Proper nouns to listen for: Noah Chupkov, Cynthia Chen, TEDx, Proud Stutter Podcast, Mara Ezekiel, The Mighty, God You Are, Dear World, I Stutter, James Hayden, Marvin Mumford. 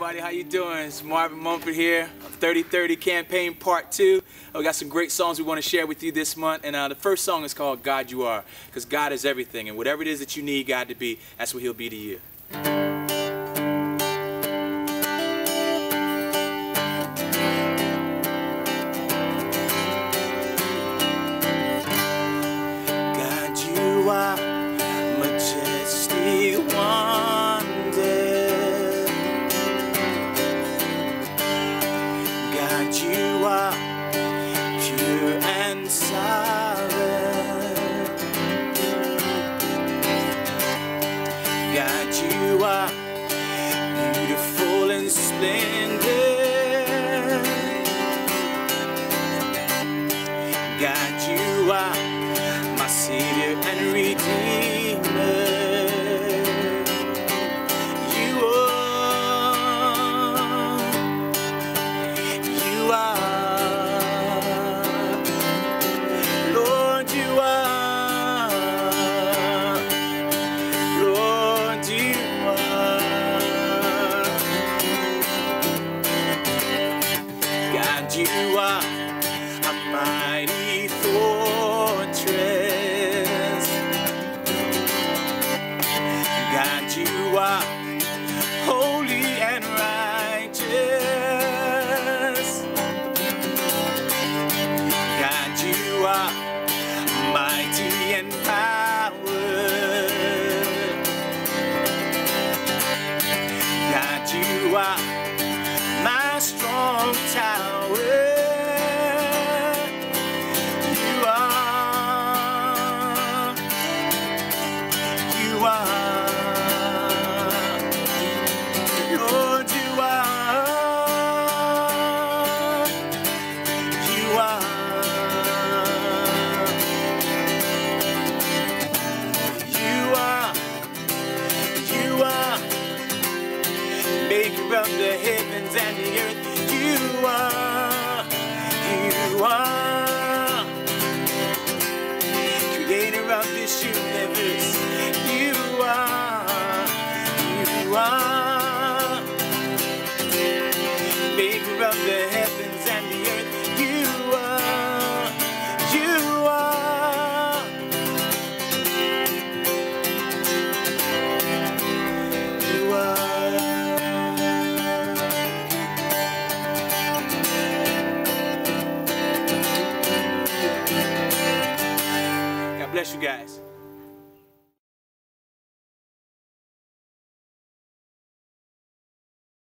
everybody, how you doing? It's Marvin Mumford here of 3030 Campaign Part 2. We got some great songs we want to share with you this month, and the first song is called God You Are, because God is everything, and whatever it is that you need God to be, that's what He'll be to you. God, You are majesty one. You are pure and sovereign. God, You are beautiful and splendid. God, You are my Savior and Redeemer. You are a mighty fortress. God, You are holy and righteous. God, You are mighty in power. God, You are my strong tower. You are, Lord, You are. You are. You are. You are. Maker of the heavens and the earth. You are, You are, Creator of this universe. You are, You are, Maker of the heavens and the earth. You are, You are. You are. Bless you guys.